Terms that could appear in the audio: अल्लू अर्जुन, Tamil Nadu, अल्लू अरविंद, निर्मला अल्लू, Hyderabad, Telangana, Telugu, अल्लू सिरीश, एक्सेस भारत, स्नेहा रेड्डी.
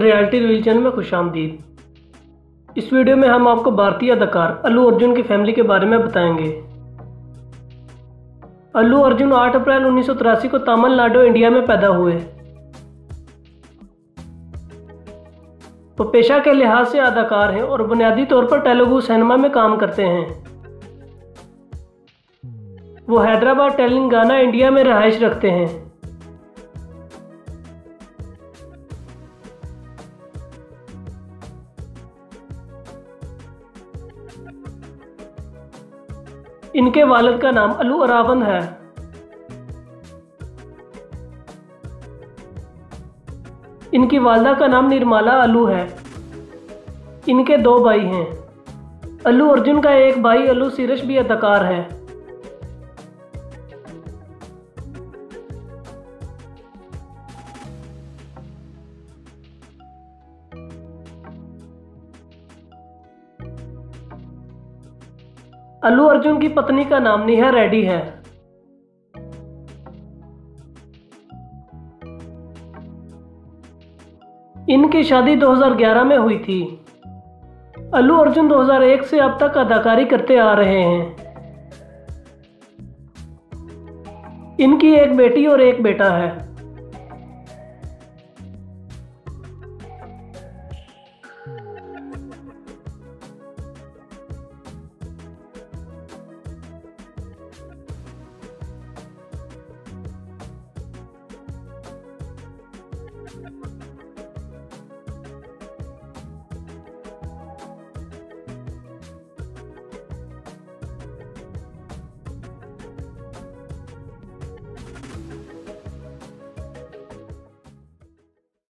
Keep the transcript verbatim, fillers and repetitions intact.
Reality reel channel में खुशामदीद। इस video में हम आपको भारतीय अदाकार अल्लू अर्जुन की फैमिली के बारे में बताएंगे। अल्लू अर्जुन आठ अप्रैल उन्नीस सौ तिरासी को तमिलनाडु इंडिया में पैदा हुए। वो पेशा के लिहाज से अदाकार हैं और बुनियादी तौर पर तेलुगु सिनेमा में काम करते हैं। वो हैदराबाद तेलंगाना इंडिया में रहाइश रखते हैं। इनके वालिद का नाम अल्लू अरविंद है। इनकी वालदा का नाम निर्मला अल्लू है। इनके दो भाई हैं। अल्लू अर्जुन का एक भाई अल्लू सिरीश भी अदाकार है। अल्लू अर्जुन की पत्नी का नाम स्नेहा रेड्डी है। इनकी शादी दो हज़ार ग्यारह में हुई थी। अल्लू अर्जुन दो हज़ार एक से अब तक अदाकारी करते आ रहे हैं। इनकी एक बेटी और एक बेटा है।